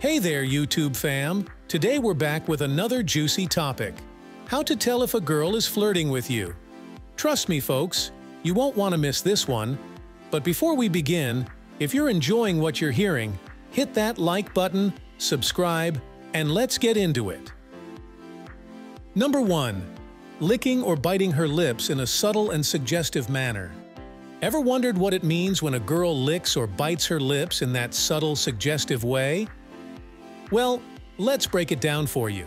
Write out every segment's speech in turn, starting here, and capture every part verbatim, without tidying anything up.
Hey there, YouTube fam! Today we're back with another juicy topic. How to tell if a girl is flirting with you. Trust me, folks, you won't want to miss this one. But before we begin, if you're enjoying what you're hearing, hit that like button, subscribe, and let's get into it. Number one. Licking or biting her lips in a subtle and suggestive manner. Ever wondered what it means when a girl licks or bites her lips in that subtle, suggestive way? Well, let's break it down for you.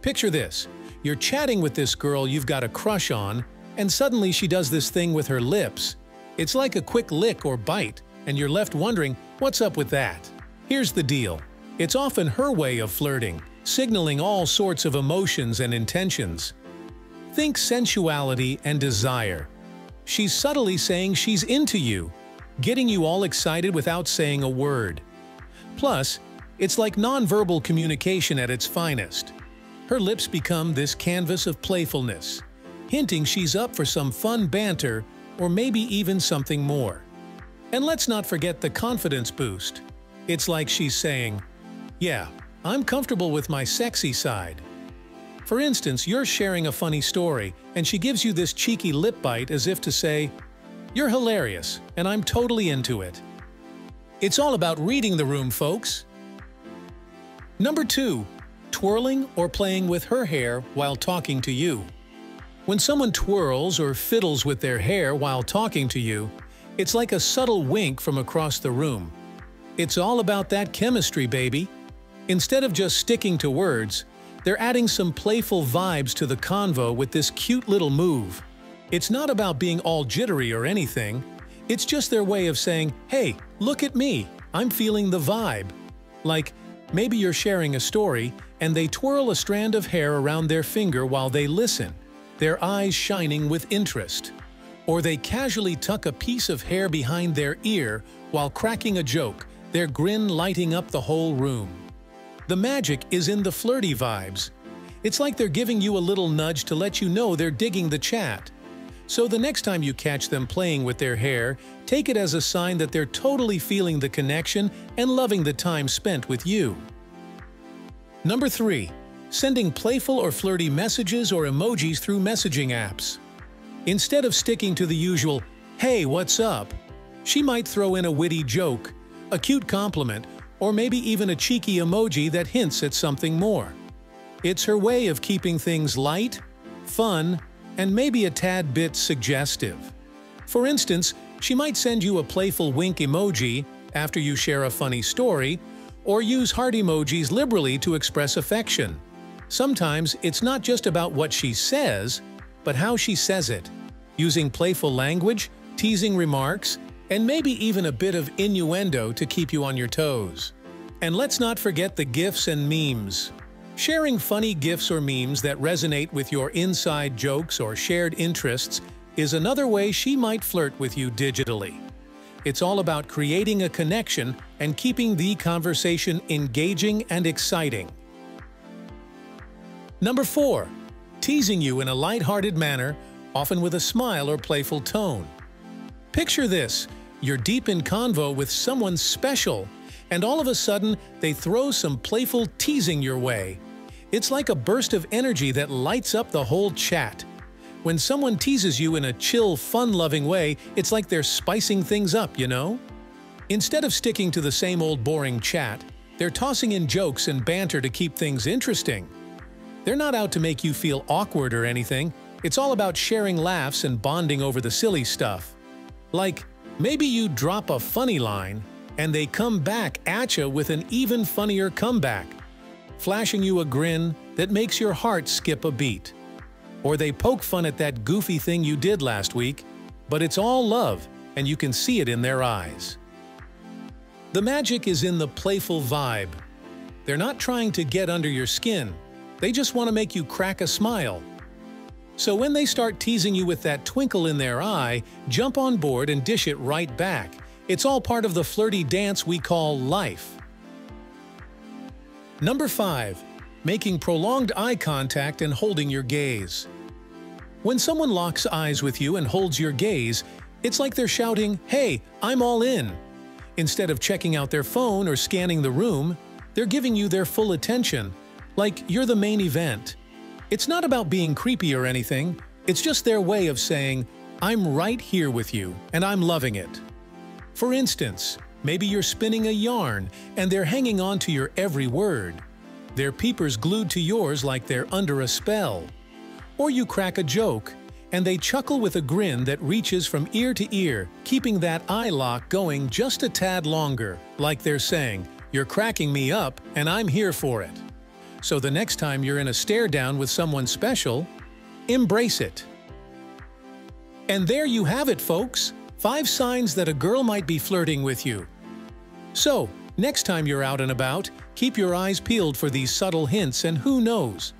Picture this. You're chatting with this girl you've got a crush on, and suddenly she does this thing with her lips. It's like a quick lick or bite, and you're left wondering, what's up with that? Here's the deal. It's often her way of flirting, signaling all sorts of emotions and intentions. Think sensuality and desire. She's subtly saying she's into you, getting you all excited without saying a word. Plus, it's like nonverbal communication at its finest. Her lips become this canvas of playfulness, hinting she's up for some fun banter or maybe even something more. And let's not forget the confidence boost. It's like she's saying, yeah, I'm comfortable with my sexy side. For instance, you're sharing a funny story and she gives you this cheeky lip bite as if to say, you're hilarious and I'm totally into it. It's all about reading the room, folks. Number two. Twirling or playing with her hair while talking to you. When someone twirls or fiddles with their hair while talking to you, it's like a subtle wink from across the room. It's all about that chemistry, baby. Instead of just sticking to words, they're adding some playful vibes to the convo with this cute little move. It's not about being all jittery or anything. It's just their way of saying, hey, look at me, I'm feeling the vibe. Like, maybe you're sharing a story, and they twirl a strand of hair around their finger while they listen, their eyes shining with interest. Or they casually tuck a piece of hair behind their ear while cracking a joke, their grin lighting up the whole room. The magic is in the flirty vibes. It's like they're giving you a little nudge to let you know they're digging the chat. So the next time you catch them playing with their hair, take it as a sign that they're totally feeling the connection and loving the time spent with you. Number three. Sending playful or flirty messages or emojis through messaging apps. Instead of sticking to the usual, hey, what's up? She might throw in a witty joke, a cute compliment, or maybe even a cheeky emoji that hints at something more. It's her way of keeping things light, fun, and maybe a tad bit suggestive. For instance, she might send you a playful wink emoji after you share a funny story, or use heart emojis liberally to express affection. Sometimes it's not just about what she says, but how she says it, using playful language, teasing remarks, and maybe even a bit of innuendo to keep you on your toes. And let's not forget the GIFs and memes. Sharing funny GIFs or memes that resonate with your inside jokes or shared interests is another way she might flirt with you digitally. It's all about creating a connection and keeping the conversation engaging and exciting. Number four. Teasing you in a lighthearted manner, often with a smile or playful tone. Picture this. You're deep in convo with someone special, and all of a sudden, they throw some playful teasing your way. It's like a burst of energy that lights up the whole chat. When someone teases you in a chill, fun-loving way, it's like they're spicing things up, you know? Instead of sticking to the same old boring chat, they're tossing in jokes and banter to keep things interesting. They're not out to make you feel awkward or anything. It's all about sharing laughs and bonding over the silly stuff. Like, maybe you drop a funny line, and they come back at you with an even funnier comeback, flashing you a grin that makes your heart skip a beat. Or they poke fun at that goofy thing you did last week, but it's all love, and you can see it in their eyes. The magic is in the playful vibe. They're not trying to get under your skin. They just want to make you crack a smile. So when they start teasing you with that twinkle in their eye, jump on board and dish it right back. It's all part of the flirty dance we call life. Number five. Making prolonged eye contact and holding your gaze. When someone locks eyes with you and holds your gaze, it's like they're shouting, hey, I'm all in. Instead of checking out their phone or scanning the room, They're giving you their full attention, like you're the main event. It's not about being creepy or anything, it's just their way of saying, I'm right here with you, and I'm loving it. For instance, maybe you're spinning a yarn, and they're hanging on to your every word. Their peepers glued to yours like they're under a spell. Or you crack a joke, and they chuckle with a grin that reaches from ear to ear, keeping that eye lock going just a tad longer, like they're saying, you're cracking me up, and I'm here for it. So the next time you're in a stare down with someone special, embrace it. And there you have it, folks. Five signs that a girl might be flirting with you. So, next time you're out and about, keep your eyes peeled for these subtle hints, and who knows?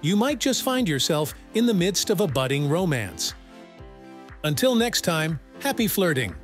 You might just find yourself in the midst of a budding romance. Until next time, happy flirting!